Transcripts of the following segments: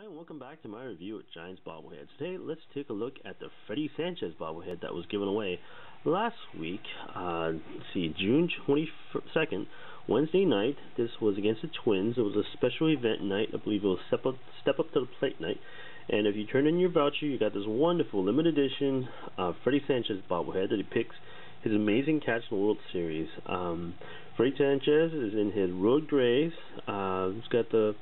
Hi and welcome back to my review of Giants Bobbleheads. Today let's take a look at the Freddy Sanchez Bobblehead that was given away last week, June 22nd, Wednesday night. This was against the Twins. It was a special event night. I believe it was Step Up to the Plate night. And if you turn in your voucher, you got this wonderful limited edition Freddy Sanchez Bobblehead that depicts his amazing catch in the World Series. Freddy Sanchez is in his road grays. He's got the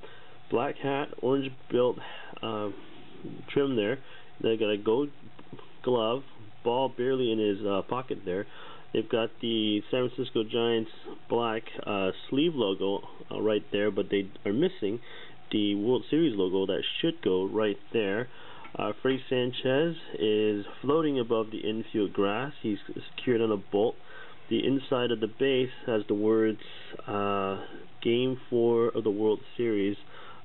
black hat, orange belt trim there. They got a gold glove, ball barely in his pocket there. They've got the San Francisco Giants black sleeve logo right there, but they are missing the World Series logo that should go right there. Freddy Sanchez is floating above the infield grass. He's secured on a bolt. The inside of the base has the words Game 4 of the World Series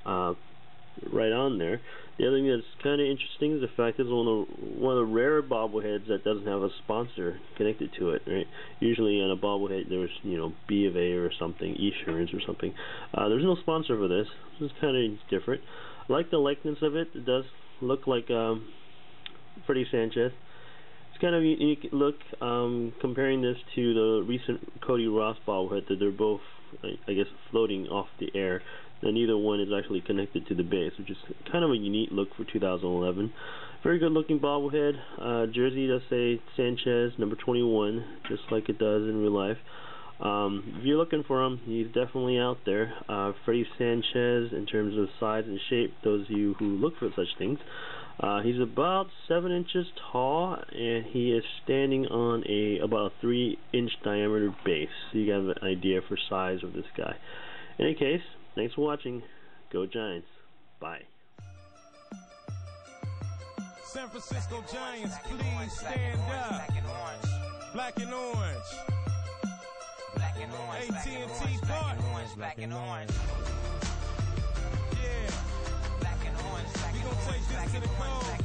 right on there. The other thing that's kind of interesting is the fact that it's one of the rarer bobbleheads that doesn't have a sponsor connected to it, right? Usually on a bobblehead there's, you know, B of A or something, E-surance or something. There's no sponsor for this. This is kind of different. I like the likeness of it. It does look like Freddy Sanchez. It's kind of a unique look, comparing this to the recent Cody Ross bobblehead that they're both, I guess, floating off the air. And neither one is actually connected to the base, which is kind of a unique look for 2011. Very good looking bobblehead. Jersey does say Sanchez, number 21, just like it does in real life. If you're looking for him, he's definitely out there. Freddy Sanchez, in terms of size and shape, those of you who look for such things, he's about 7 inches tall, and he is standing on about a 3-inch diameter base. So you have an idea for size of this guy. In any case, thanks for watching. Go Giants. Bye. San Francisco Giants, please stand up. Black and orange. AT&T Park. Black and orange. Yeah. Black and orange. We gonna take this to the cold.